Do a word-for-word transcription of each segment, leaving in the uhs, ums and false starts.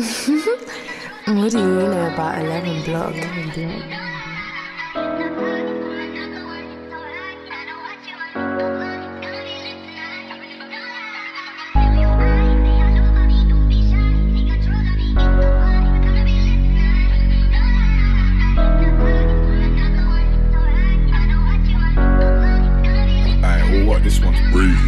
What do you know about eleven block? Alright, we'll walk this one to breathe.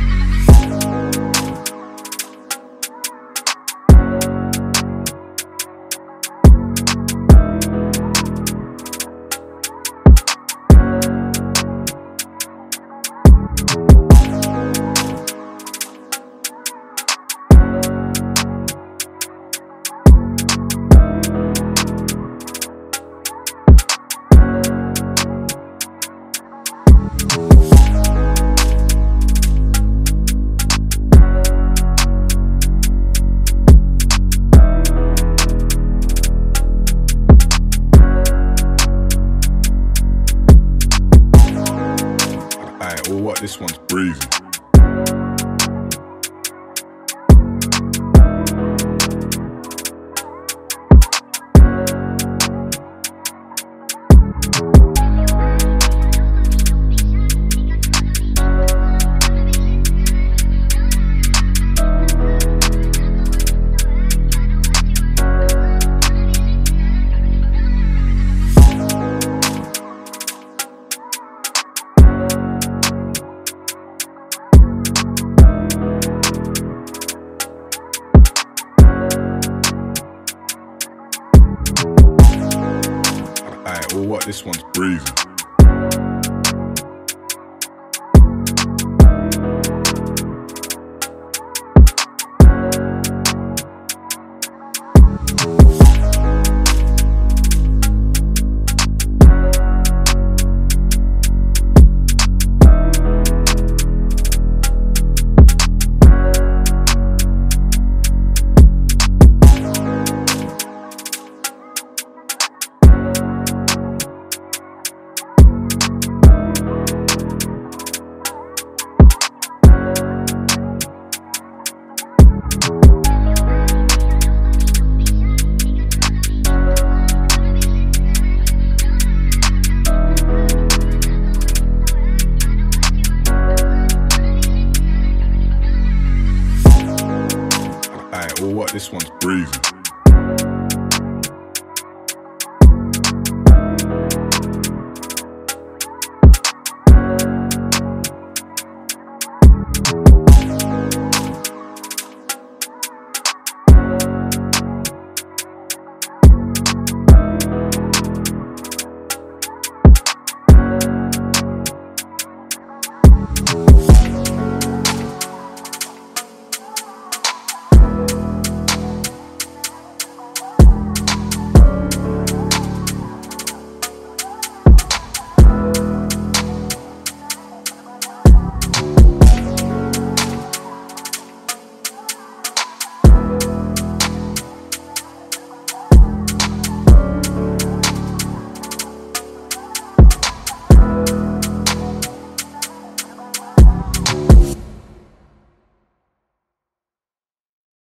Well, what this one's breathing. Well, what this one's breathing. Well, what this one's breathing.